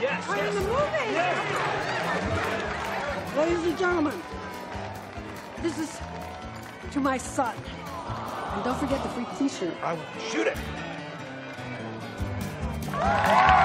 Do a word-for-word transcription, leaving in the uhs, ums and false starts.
Yes, I'm in the movie. Yes. Ladies and gentlemen, this is to my son. And don't forget the free T-shirt. I will shoot it.